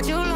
what you